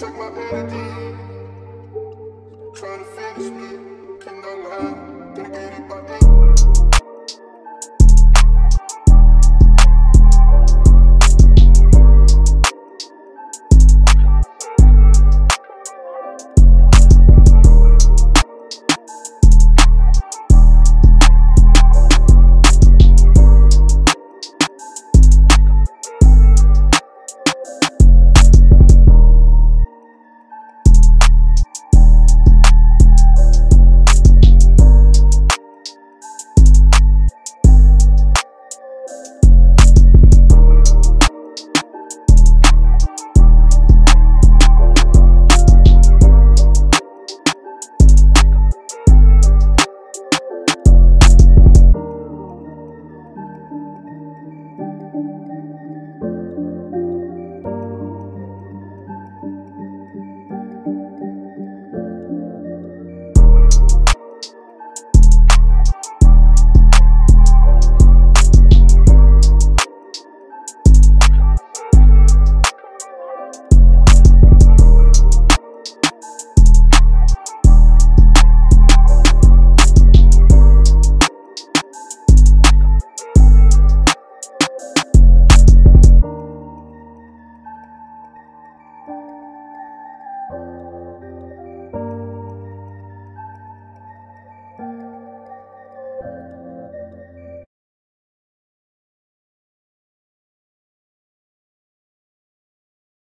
Check my vanity, trying to finish me.